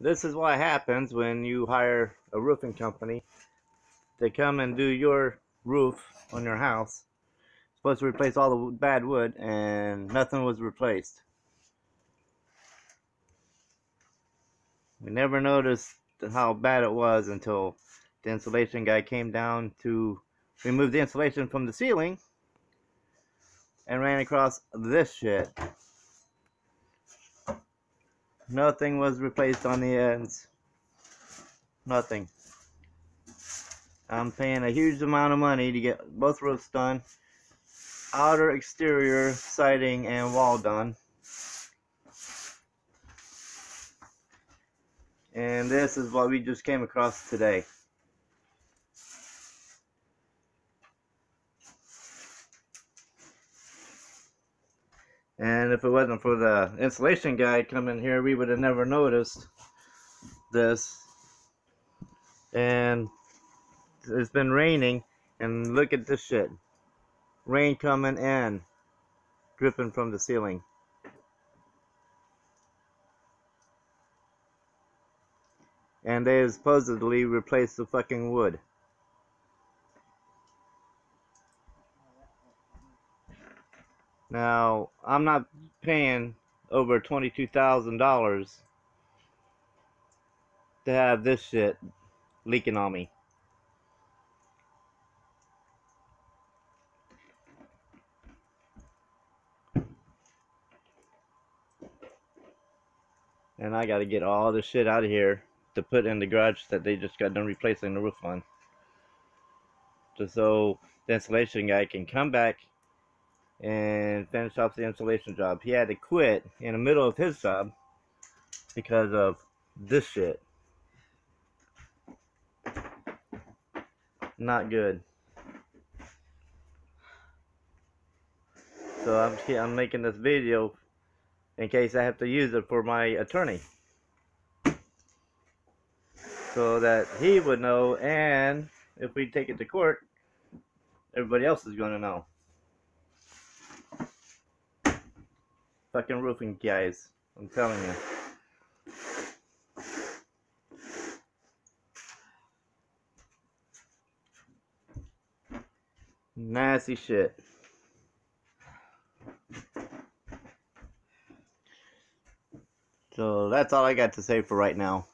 This is what happens when you hire a roofing company. They come and do your roof on your house. Supposed to replace all the bad wood, and nothing was replaced. We never noticed how bad it was until the insulation guy came down to remove the insulation from the ceiling and ran across this shit. Nothing was replaced on the ends. Nothing. I'm paying a huge amount of money to get both roofs done, outer exterior siding and wall done, and this is what we just came across today. And if it wasn't for the insulation guy coming here, we would have never noticed this. And it's been raining, and look at this shit. Rain coming in, dripping from the ceiling. And they supposedly replaced the fucking wood. Now, I'm not paying over $22,000 to have this shit leaking on me. And I gotta get all this shit out of here to put in the garage that they just got done replacing the roof on. Just so the insulation guy can come back and finish off the insulation job. He had to quit in the middle of his job because of this shit. Not good. So I'm making this video in case I have to use it for my attorney, so that he would know, and if we take it to court, everybody else is going to know. Fucking roofing guys, I'm telling you. Nasty shit. So that's all I got to say for right now.